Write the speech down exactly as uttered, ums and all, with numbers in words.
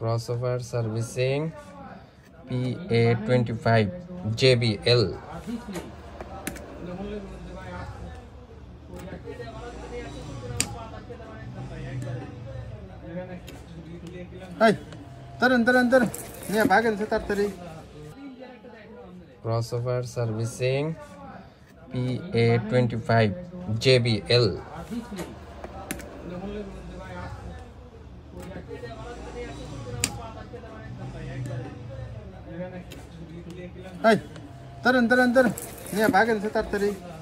Crossover servicing P A twenty-five J B L. Hey, turn, turn, turn. Yeah, wagon set up today. Crossover servicing P A twenty-five J B L. Hey, turn, turn, turn. Yeah, wagon set up today.